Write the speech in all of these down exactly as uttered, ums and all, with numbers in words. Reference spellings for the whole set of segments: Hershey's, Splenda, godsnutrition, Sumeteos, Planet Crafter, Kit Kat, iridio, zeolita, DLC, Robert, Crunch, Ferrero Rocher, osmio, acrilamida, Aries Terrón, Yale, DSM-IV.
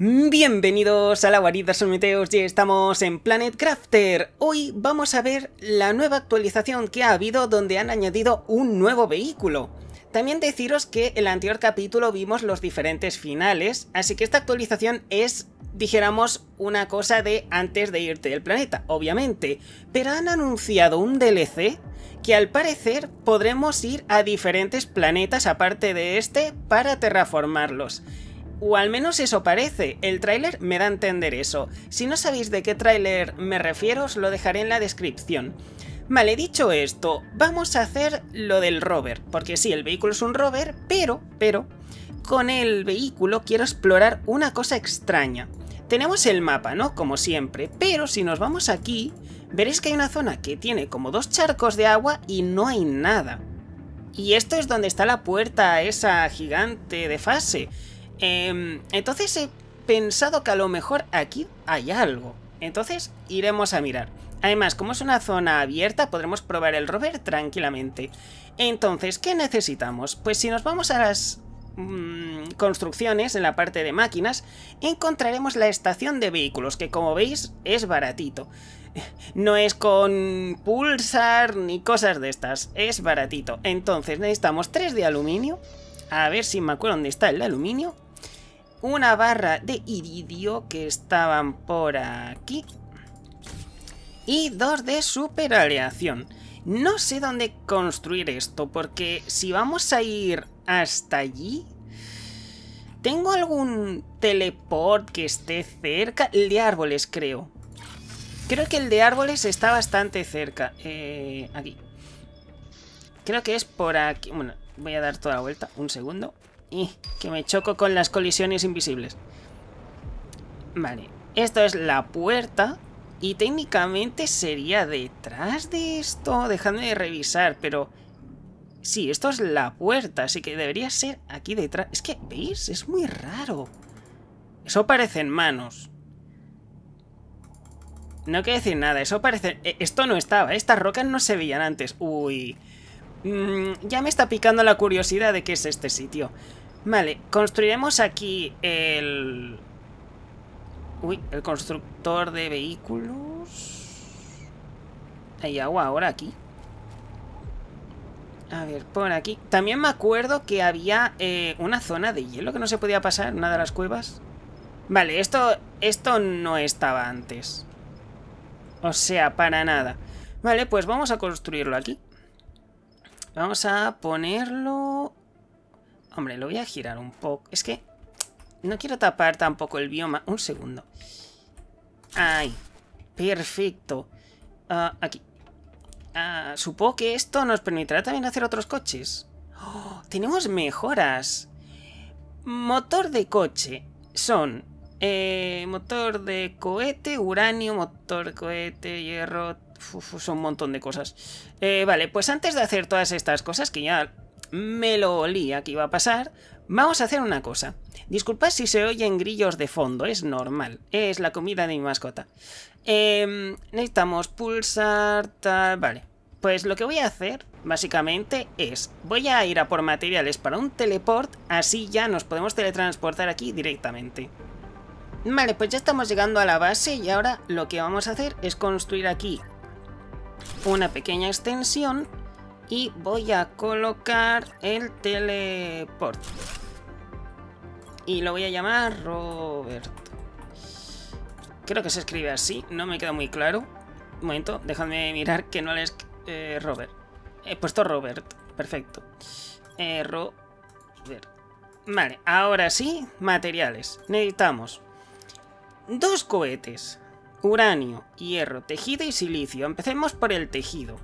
Bienvenidos a la guarida Sumeteos, y estamos en Planet Crafter. Hoy vamos a ver la nueva actualización que ha habido, donde han añadido un nuevo vehículo. También deciros que en el anterior capítulo vimos los diferentes finales, así que esta actualización es, dijéramos, una cosa de antes de irte del planeta, obviamente. Pero han anunciado un D L C que al parecer podremos ir a diferentes planetas aparte de este para terraformarlos. O al menos eso parece, el tráiler me da a entender eso. Si no sabéis de qué tráiler me refiero, os lo dejaré en la descripción. Vale, dicho esto, vamos a hacer lo del rover, porque sí, el vehículo es un rover, pero, pero, con el vehículo quiero explorar una cosa extraña. Tenemos el mapa, ¿no? Como siempre, pero si nos vamos aquí, veréis que hay una zona que tiene como dos charcos de agua y no hay nada. Y esto es donde está la puerta esa gigante de fase. Entonces he pensado que a lo mejor aquí hay algo. Entonces iremos a mirar. Además, como es una zona abierta, podremos probar el rover tranquilamente. Entonces, ¿qué necesitamos? Pues si nos vamos a las mmm, construcciones, en la parte de máquinas, encontraremos la estación de vehículos, que como veis es baratito. No es con pulsar ni cosas de estas, es baratito. Entonces necesitamos tres de aluminio. A ver si me acuerdo dónde está el aluminio. Una barra de iridio, que estaban por aquí. Y dos de superaleación. No sé dónde construir esto, porque si vamos a ir hasta allí... ¿Tengo algún teleport que esté cerca? El de árboles, creo. Creo que el de árboles está bastante cerca. Eh, aquí. Creo que es por aquí. Bueno, voy a dar toda la vuelta. Un segundo. Y que me choco con las colisiones invisibles. Vale. Esto es la puerta. Y técnicamente sería detrás de esto. Dejadme de revisar, pero... Sí, esto es la puerta. Así que debería ser aquí detrás. Es que, ¿veis? Es muy raro. Eso parecen manos. No quiero decir nada. Eso parece... Esto no estaba. Estas rocas no se veían antes. Uy... Ya me está picando la curiosidad de qué es este sitio. Vale, construiremos aquí el... Uy, el constructor de vehículos. Hay agua ahora aquí. A ver, por aquí. También me acuerdo que había eh, una zona de hielo que no se podía pasar, una de las cuevas. Vale, esto, esto no estaba antes. O sea, para nada. Vale, pues vamos a construirlo aquí. Vamos a ponerlo... Hombre, lo voy a girar un poco. Es que no quiero tapar tampoco el bioma. Un segundo. Ay, perfecto. Uh, aquí. Uh, supongo que esto nos permitirá también hacer otros coches. Oh, tenemos mejoras. Motor de coche. Son eh, motor de cohete, uranio, motor de cohete, hierro... Uf, son un montón de cosas. eh, Vale, pues antes de hacer todas estas cosas, que ya me lo olía que iba a pasar, vamos a hacer una cosa. Disculpad si se oyen grillos de fondo, es normal, es la comida de mi mascota. eh, Necesitamos pulsar tal... Vale, pues lo que voy a hacer básicamente es... Voy a ir a por materiales para un teleport. Así ya nos podemos teletransportar aquí directamente. Vale, pues ya estamos llegando a la base. Y ahora lo que vamos a hacer es construir aquí una pequeña extensión y voy a colocar el teleport y lo voy a llamar Robert. Creo que se escribe así, no me queda muy claro. Un momento, dejadme mirar que no les... Eh, Robert, he puesto Robert, perfecto. eh, Robert. Vale, ahora sí, materiales. Necesitamos dos cohetes. Uranio, hierro, tejido y silicio. Empecemos por el tejido.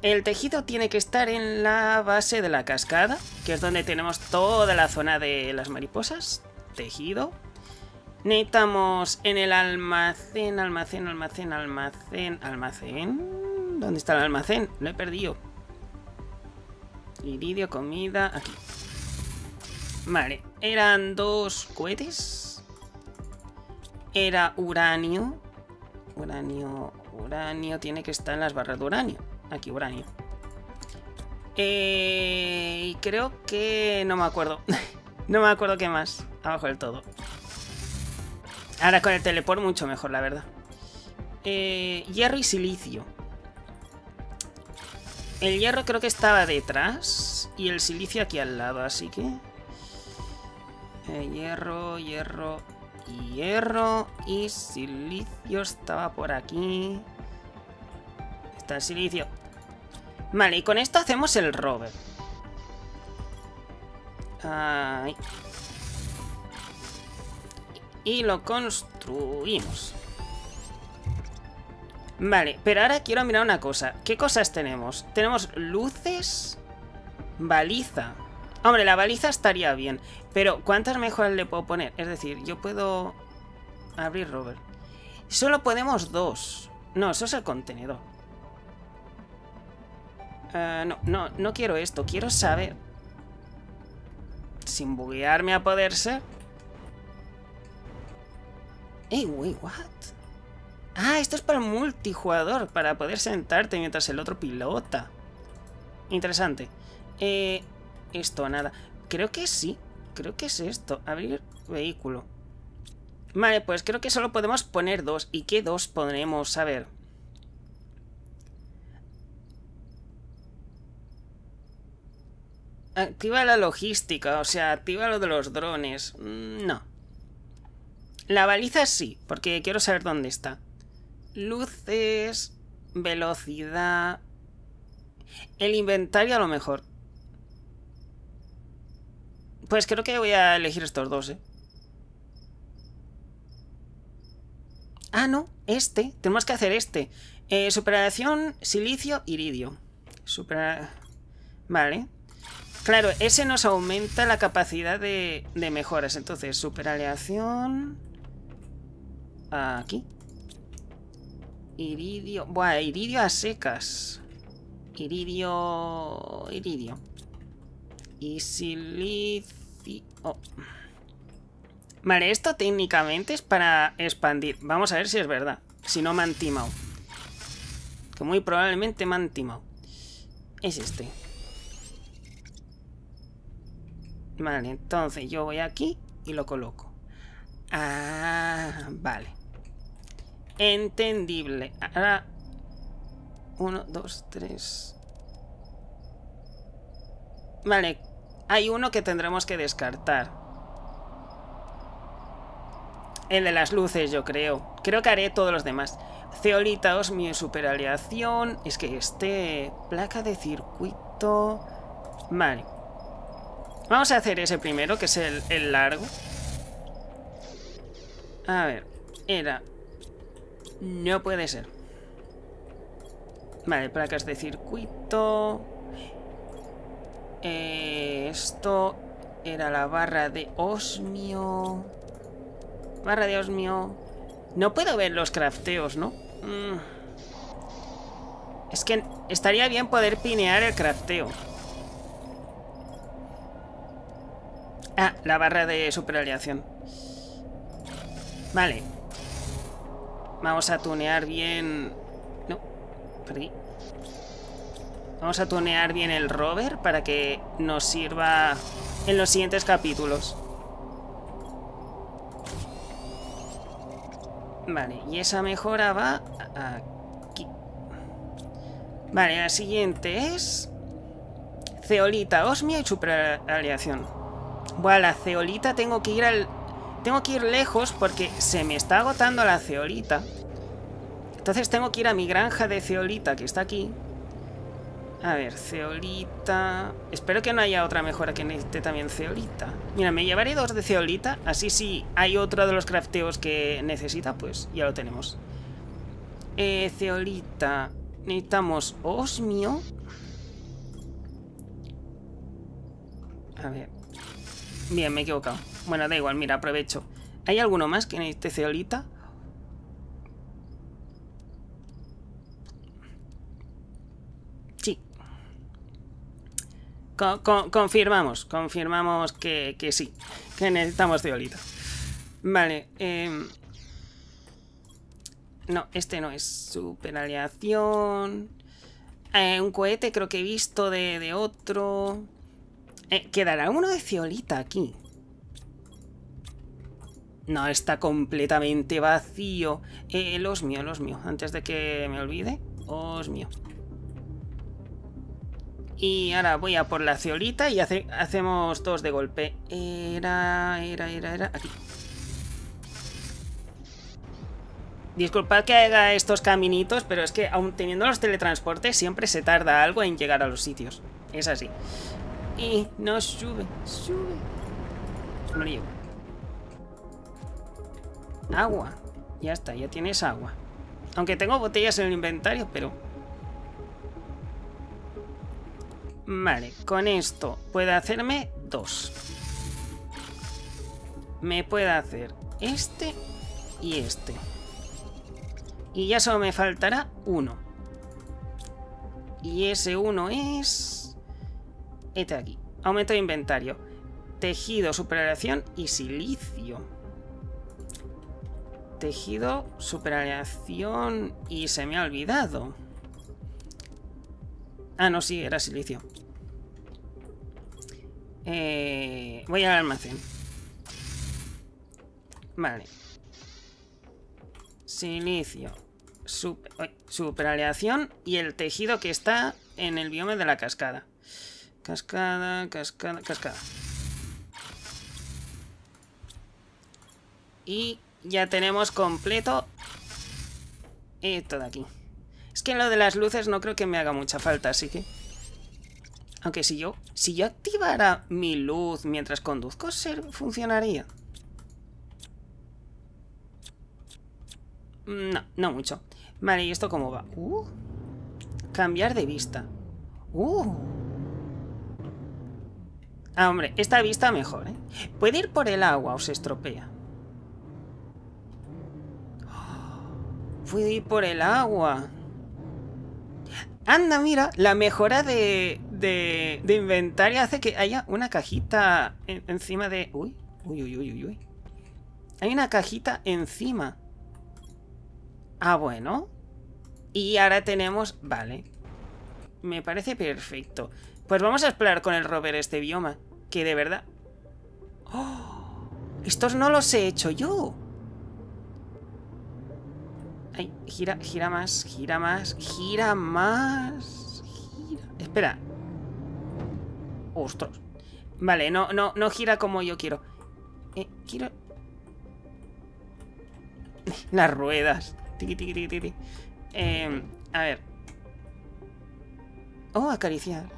El tejido tiene que estar en la base de la cascada, que es donde tenemos toda la zona de las mariposas. Tejido. Necesitamos en el almacén, almacén, almacén, almacén, almacén. ¿Dónde está el almacén? Lo he perdido. Iridio, comida, aquí. Vale, eran dos cohetes. Era uranio. Uranio, uranio, tiene que estar en las barras de uranio. Aquí, uranio. Eh, y creo que... No me acuerdo. No me acuerdo qué más. Abajo del todo. Ahora con el teleport mucho mejor, la verdad. Eh, hierro y silicio. El hierro creo que estaba detrás y el silicio aquí al lado, así que... Eh, hierro, hierro, hierro y silicio estaba por aquí. Está el silicio. Vale, y con esto hacemos el rover. Ahí. Y lo construimos. Vale, pero ahora quiero mirar una cosa. ¿Qué cosas tenemos? Tenemos luces, baliza. Hombre, la baliza estaría bien. Pero ¿cuántas mejoras le puedo poner? Es decir, yo puedo abrir rover. Solo podemos dos. No, eso es el contenedor. Uh, no, no, no quiero esto. Quiero saber. Sin buguearme a poder ser. Ey, wait, what? Ah, esto es para el multijugador, para poder sentarte mientras el otro pilota. Interesante. Eh, esto, nada. Creo que sí, creo que es esto. Abrir vehículo. Vale, pues creo que solo podemos poner dos. ¿Y qué dos podremos? A ver. Activa la logística, o sea, activa lo de los drones. No. La baliza sí, porque quiero saber dónde está. Luces, velocidad... El inventario a lo mejor. Pues creo que voy a elegir estos dos, ¿eh? Ah, no, este. Tenemos que hacer este. Eh, superación, silicio, iridio. Supera... Vale. Claro, ese nos aumenta la capacidad de, de mejoras. Entonces, superaleación... Aquí. Iridio. Buah, iridio a secas. Iridio. Iridio. Y silicio. Oh. Vale, esto técnicamente es para expandir. Vamos a ver si es verdad. Si no me han timado. Que muy probablemente me han timado. Es este. Vale, entonces yo voy aquí y lo coloco. Ah, vale. Entendible. Ahora. Uno, dos, tres. Vale. Hay uno que tendremos que descartar. El de las luces, yo creo. Creo que haré todos los demás. Zeolita, osmio, superaleación. Es que este. Placa de circuito. Vale. Vamos a hacer ese primero, que es el, el largo. A ver. Era... No puede ser. Vale, placas de circuito. Eh, esto era la barra de osmio. Barra de osmio. No puedo ver los crafteos, ¿no? Mm. Es que estaría bien poder pinear el crafteo. Ah, la barra de superaleación. Vale. Vamos a tunear bien... No, perdí. Vamos a tunear bien el rover para que nos sirva en los siguientes capítulos. Vale, y esa mejora va aquí. Vale, la siguiente es... Zeolita, osmia y superaleación. Bueno, la zeolita tengo que ir al... Tengo que ir lejos porque se me está agotando la zeolita. Entonces tengo que ir a mi granja de zeolita que está aquí. A ver, zeolita... Espero que no haya otra mejora que necesite también zeolita. Mira, me llevaré dos de zeolita. Así si hay otro de los crafteos que necesita, pues ya lo tenemos. Eh, zeolita... Necesitamos osmio. A ver... Bien, me he equivocado. Bueno, da igual, mira, aprovecho. ¿Hay alguno más que necesite zeolita? Sí. Con, con, confirmamos, confirmamos que, que sí, que necesitamos zeolita. Vale, eh... No, este no es superaleación. Eh, un cohete creo que he visto de, de otro... Eh, quedará uno de zeolita aquí. No, está completamente vacío. Eh, los mío, los mío. Antes de que me olvide, os mío. Y ahora voy a por la ceolita y hace, hacemos dos de golpe. Era, era, era, era. Aquí. Disculpad que haga estos caminitos, pero es que aun teniendo los teletransportes siempre se tarda algo en llegar a los sitios. Es así. Y no sube, sube. No llego. Agua. Ya está, ya tienes agua. Aunque tengo botellas en el inventario, pero... Vale, con esto puedo hacerme dos. Me puedo hacer este y este. Y ya solo me faltará uno. Y ese uno es... Este de aquí. Aumento de inventario. Tejido, superaleación y silicio. Tejido, superaleación y se me ha olvidado. Ah, no, sí, era silicio. Eh, voy al almacén. Vale. Silicio. Super, superaleación y el tejido que está en el bioma de la cascada. Cascada, cascada, cascada. Y ya tenemos completo esto de aquí. Es que lo de las luces no creo que me haga mucha falta, así que... Aunque si yo, si yo activara mi luz mientras conduzco, funcionaría. No, no mucho. Vale, ¿y esto cómo va? Uh, cambiar de vista. Uh. Ah, hombre, esta vista mejor, ¿eh? Puede ir por el agua o se estropea. Oh, puede ir por el agua. Anda, mira, la mejora de, de, de inventario hace que haya una cajita en, encima de... Uy, uy, uy, uy, uy. Hay una cajita encima. Ah, bueno. Y ahora tenemos... Vale. Me parece perfecto. Pues vamos a explorar con el Robert este bioma. Que de verdad... ¡Oh! Estos no los he hecho yo. Ay, gira, gira más, gira más, gira más... Gira... Espera. ¡Ostras! Vale, no, no, no gira como yo quiero. Eh, quiero... Las ruedas... Tiki, tiki, tiki, tiki. Eh, a ver. Oh, acariciar.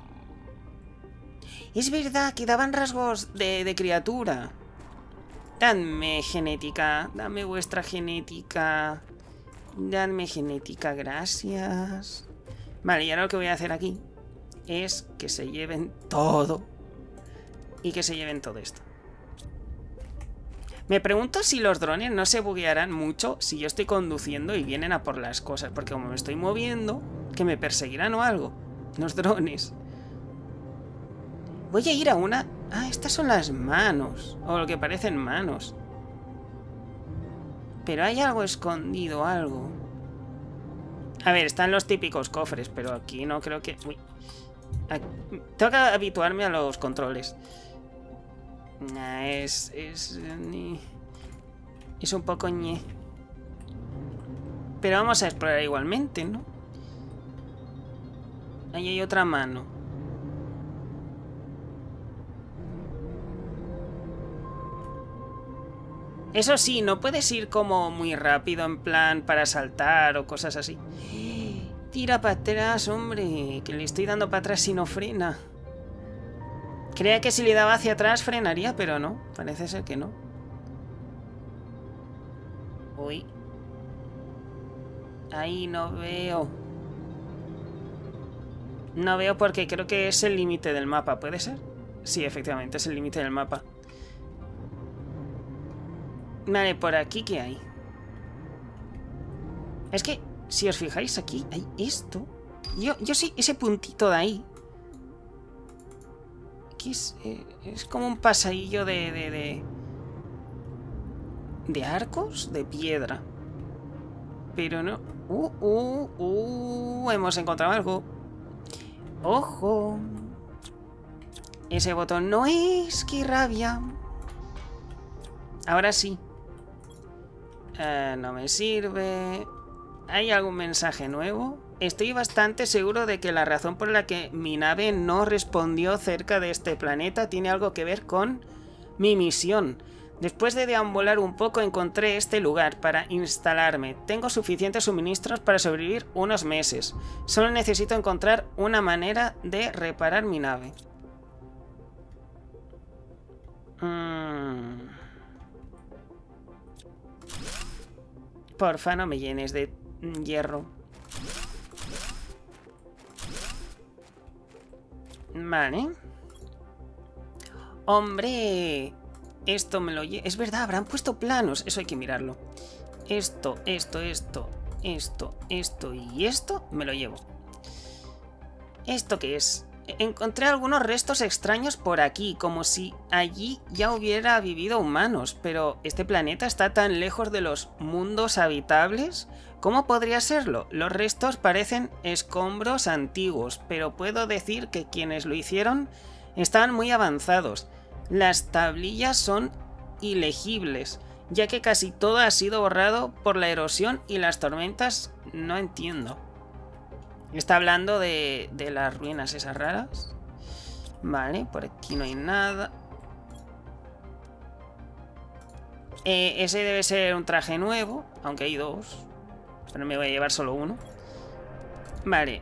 Es verdad que daban rasgos de, de criatura. Dadme genética. Dame vuestra genética. Dadme genética, gracias. Vale, y ahora lo que voy a hacer aquí es que se lleven todo. Y que se lleven todo esto. Me pregunto si los drones no se buguearán mucho si yo estoy conduciendo y vienen a por las cosas. Porque como me estoy moviendo, que me perseguirán o algo. Los drones. Voy a ir a una... Ah, estas son las manos. O lo que parecen manos. Pero hay algo escondido, algo. A ver, están los típicos cofres, pero aquí no creo que... Uy. Aquí... Tengo que habituarme a los controles. Nah, es, es... Es un poco ñe. Pero vamos a explorar igualmente, ¿no? Ahí hay otra mano. Eso sí, no puedes ir como muy rápido, en plan para saltar o cosas así. Tira para atrás, hombre, que le estoy dando para atrás y no frena. Creía que si le daba hacia atrás frenaría, pero no. Parece ser que no. Uy. Ahí no veo. No veo porque creo que es el límite del mapa, ¿puede ser? Sí, efectivamente, es el límite del mapa. Vale, por aquí, ¿qué hay? Es que, si os fijáis, aquí hay esto. Yo, yo sí, ese puntito de ahí. Es, es como un pasadillo de, de, de... De arcos de piedra. Pero no... Uh, uh, uh, hemos encontrado algo. ¡Ojo! Ese botón no es... ¡Qué rabia! Ahora sí. Eh, no me sirve. ¿Hay algún mensaje nuevo? Estoy bastante seguro de que la razón por la que mi nave no respondió cerca de este planeta tiene algo que ver con mi misión. Después de deambular un poco encontré este lugar para instalarme. Tengo suficientes suministros para sobrevivir unos meses. Solo necesito encontrar una manera de reparar mi nave. Mm. Porfa, no me llenes de hierro. Vale. ¡Hombre! Esto me lo... Es verdad, habrán puesto planos. Eso hay que mirarlo. Esto, esto, esto, esto, esto y esto me lo llevo. ¿Esto qué es? Encontré algunos restos extraños por aquí, como si allí ya hubiera vivido humanos. Pero este planeta está tan lejos de los mundos habitables. ¿Cómo podría serlo? Los restos parecen escombros antiguos, pero puedo decir que quienes lo hicieron estaban muy avanzados. Las tablillas son ilegibles, ya que casi todo ha sido borrado por la erosión y las tormentas. No entiendo. Está hablando de, de las ruinas esas raras. Vale, por aquí no hay nada. Eh, ese debe ser un traje nuevo, aunque hay dos. Pero me voy a llevar solo uno. Vale,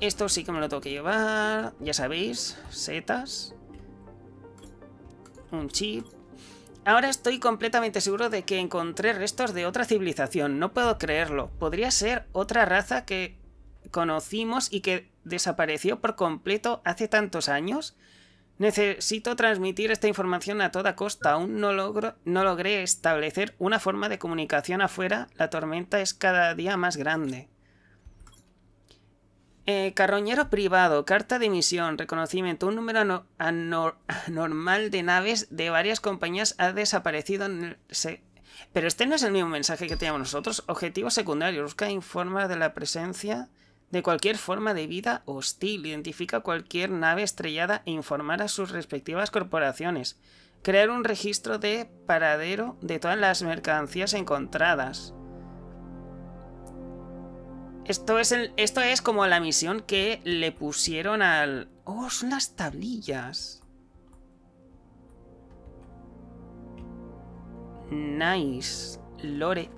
esto sí que me lo tengo que llevar. Ya sabéis, setas. Un chip. Ahora estoy completamente seguro de que encontré restos de otra civilización. No puedo creerlo. Podría ser otra raza que conocimos y que desapareció por completo hace tantos años. Necesito transmitir esta información a toda costa. Aún no logro, no logré establecer una forma de comunicación afuera. La tormenta es cada día más grande. Eh, carroñero privado, carta de misión, reconocimiento. Un número anor anor anormal de naves de varias compañías ha desaparecido en el... Se Pero este no es el mismo mensaje que teníamos nosotros. Objetivo secundario, busca e informa de la presencia de cualquier forma de vida hostil. Identifica cualquier nave estrellada e informar a sus respectivas corporaciones. Crear un registro de paradero de todas las mercancías encontradas. Esto es, el, esto es como la misión que le pusieron al... ¡Oh, son las tablillas! Nice. Lore.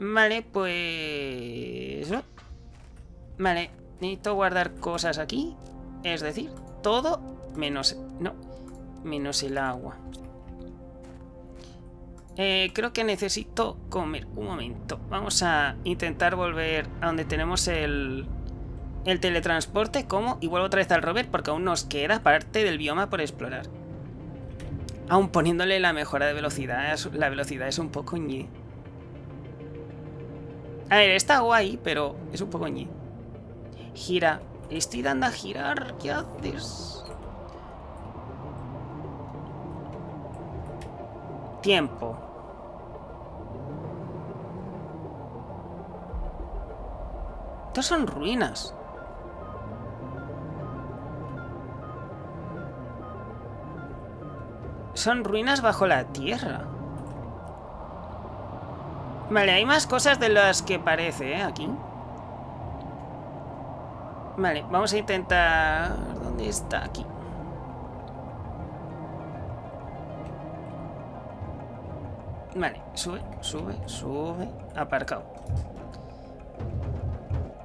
Vale, pues... Vale, necesito guardar cosas aquí. Es decir, todo menos... No, menos el agua. Eh, creo que necesito comer. Un momento. Vamos a intentar volver a donde tenemos el, el teletransporte. ¿Cómo? Y vuelvo otra vez al Robert porque aún nos queda parte del bioma por explorar. Aún poniéndole la mejora de velocidad. La velocidad es un poco ñe. A ver, está guay, pero es un poco ñe. Gira. Estoy dando a girar. ¿Qué haces? Tiempo. Estas son ruinas. Son ruinas bajo la tierra. Vale, hay más cosas de las que parece, ¿eh? Aquí. Vale, vamos a intentar... ¿Dónde está? Aquí. Vale, sube, sube, sube. Aparcado.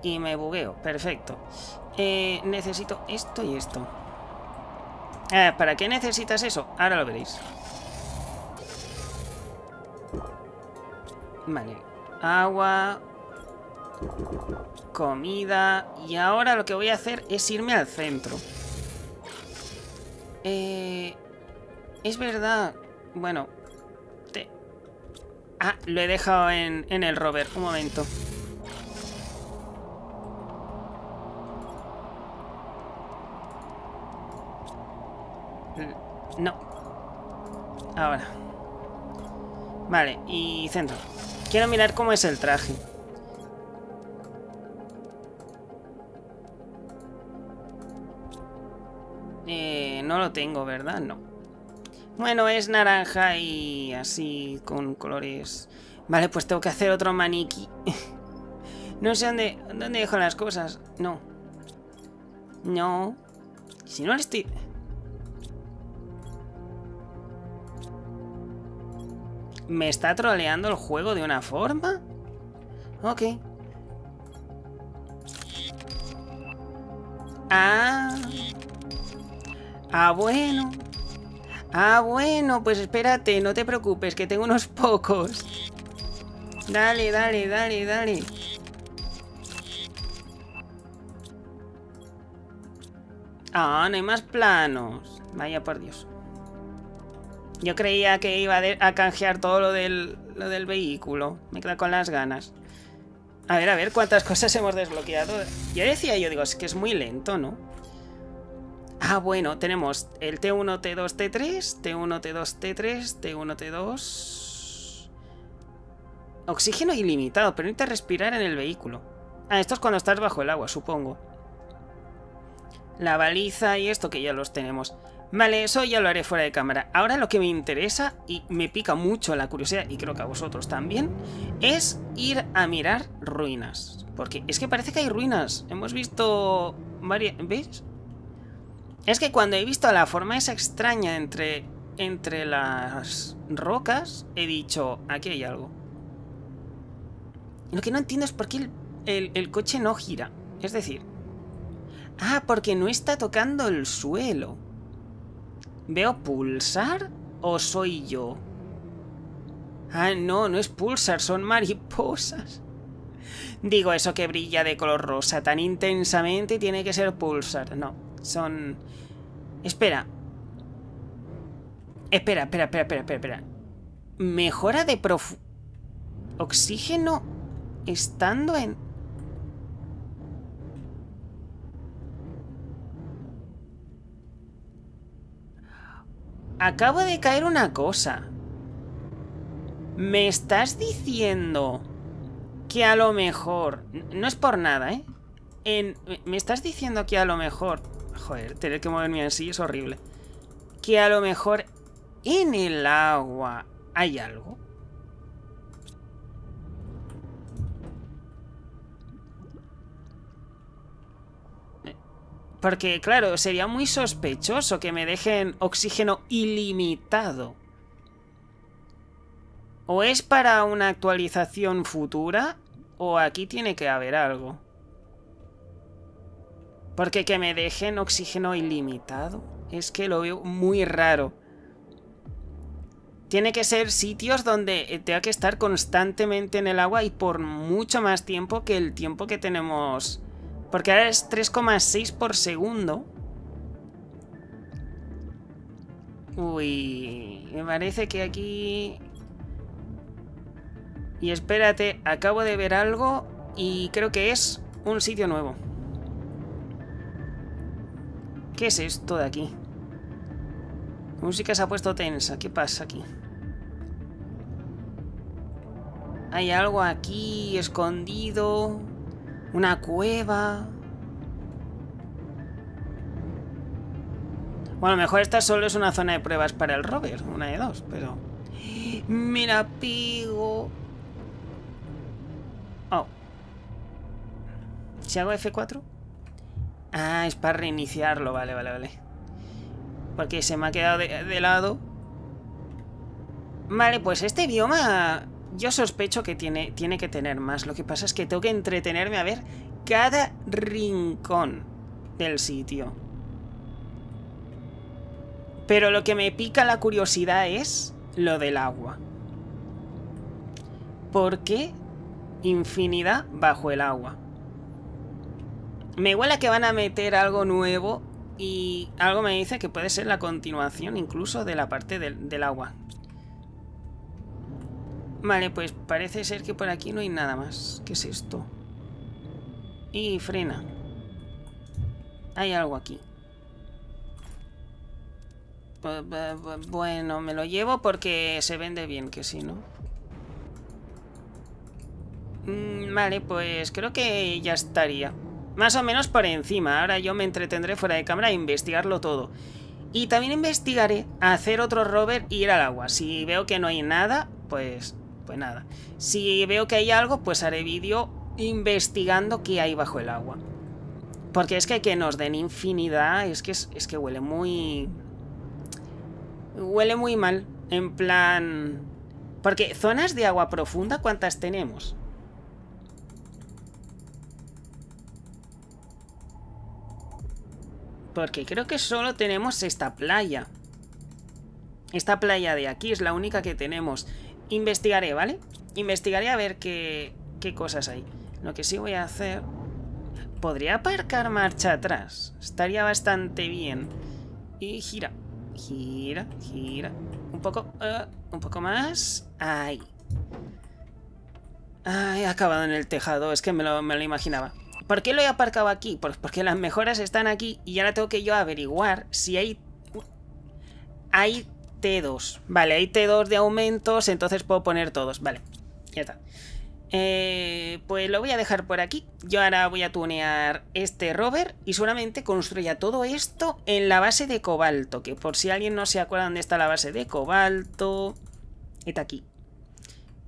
Y me bugueo, perfecto. eh, Necesito esto y esto. eh, ¿Para qué necesitas eso? Ahora lo veréis. Vale, agua. Comida. Y ahora lo que voy a hacer es irme al centro. eh, Es verdad. Bueno. Ah, lo he dejado en, en el rover. Un momento. No. Ahora. Vale, y centro. Quiero mirar cómo es el traje. Eh, no lo tengo, ¿verdad? No. Bueno, es naranja y así con colores. Vale, pues tengo que hacer otro maniquí. No sé dónde, dónde dejo las cosas. No. No. Si no le estoy... ¿Me está troleando el juego de una forma? Ok. Ah. Ah, bueno. Ah, bueno, pues espérate, no te preocupes, que tengo unos pocos. Dale, dale, dale, dale. Ah, no hay más planos. Vaya por Dios. Yo creía que iba a canjear todo lo del, lo del vehículo. Me quedo con las ganas. A ver, a ver cuántas cosas hemos desbloqueado. Yo decía, yo digo, es que es muy lento, ¿no? Ah, bueno, tenemos el T uno, T dos, T tres, T uno, T dos, T tres, T uno, T dos... Oxígeno ilimitado, permite respirar en el vehículo. Ah, esto es cuando estás bajo el agua, supongo. La baliza y esto que ya los tenemos. Vale, eso ya lo haré fuera de cámara. Ahora lo que me interesa, y me pica mucho la curiosidad, y creo que a vosotros también, es ir a mirar ruinas. Porque es que parece que hay ruinas. Hemos visto varias... ¿Veis? Es que cuando he visto la forma esa extraña entre, entre las rocas, he dicho, aquí hay algo. Lo que no entiendo es por qué el, el, el coche no gira. Es decir... Ah, porque no está tocando el suelo. ¿Veo pulsar o soy yo? Ah, no, no es pulsar, son mariposas. Digo, eso que brilla de color rosa tan intensamente tiene que ser pulsar. No, son... Espera. Espera, espera, espera, espera, espera. espera. Mejora de profu... Oxígeno estando en... Acabo de caer una cosa. Me estás diciendo que a lo mejor... No es por nada, ¿eh? En, me estás diciendo que a lo mejor... Joder, tener que moverme así es horrible. Que a lo mejor en el agua hay algo. Porque, claro, sería muy sospechoso que me dejen oxígeno ilimitado. O es para una actualización futura, o aquí tiene que haber algo. Porque que me dejen oxígeno ilimitado, es que lo veo muy raro. Tiene que ser sitios donde tenga que estar constantemente en el agua y por mucho más tiempo que el tiempo que tenemos... Porque ahora es tres coma seis por segundo. Uy, me parece que aquí... Y espérate, acabo de ver algo y creo que es un sitio nuevo. ¿Qué es esto de aquí? La música se ha puesto tensa, ¿qué pasa aquí? Hay algo aquí escondido... Una cueva. Bueno, a lo mejor esta solo es una zona de pruebas para el Robert. Una de dos, pero... ¡Mira, pigo! Oh. ¿Si hago F cuatro? Ah, es para reiniciarlo. Vale, vale, vale. Porque se me ha quedado de, de lado. Vale, pues este bioma... Yo sospecho que tiene, tiene que tener más. Lo que pasa es que tengo que entretenerme a ver cada rincón del sitio. Pero lo que me pica la curiosidad es lo del agua. ¿Por qué infinidad bajo el agua? Me huele a que van a meter algo nuevo y algo me dice que puede ser la continuación incluso de la parte del, del agua. Vale, pues parece ser que por aquí no hay nada más. ¿Qué es esto? Y frena. Hay algo aquí. Bueno, me lo llevo porque se vende bien, que sí, ¿no? Vale, pues creo que ya estaría. Más o menos por encima. Ahora yo me entretendré fuera de cámara a investigarlo todo. Y también investigaré hacer otro rover e ir al agua. Si veo que no hay nada, pues, pues nada. Si veo que hay algo, pues haré vídeo investigando qué hay bajo el agua. Porque es que que nos den infinidad, es que, es, es que huele muy... Huele muy mal, en plan... Porque zonas de agua profunda, ¿cuántas tenemos? Porque creo que solo tenemos esta playa. Esta playa de aquí es la única que tenemos. Investigaré, ¿vale? Investigaré a ver qué, qué cosas hay. Lo que sí voy a hacer... Podría aparcar marcha atrás. Estaría bastante bien. Y gira. Gira, gira. Un poco... Uh, un poco más. Ahí. Ay, he acabado en el tejado. Es que me lo, me lo imaginaba. ¿Por qué lo he aparcado aquí? Pues porque las mejoras están aquí y ahora tengo que yo averiguar si hay... Hay T dos. Vale, hay T dos de aumentos, entonces puedo poner todos. Vale, ya está. Eh, pues lo voy a dejar por aquí. Yo ahora voy a tunear este rover y seguramente construya todo esto en la base de cobalto. Que por si alguien no se acuerda dónde está la base de cobalto... Está aquí.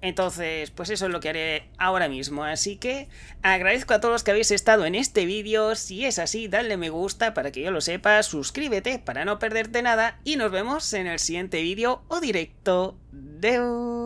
Entonces, pues eso es lo que haré ahora mismo. Así que agradezco a todos los que habéis estado en este vídeo. Si es así, dale me gusta para que yo lo sepa. Suscríbete para no perderte nada. Y nos vemos en el siguiente vídeo o directo. Deu.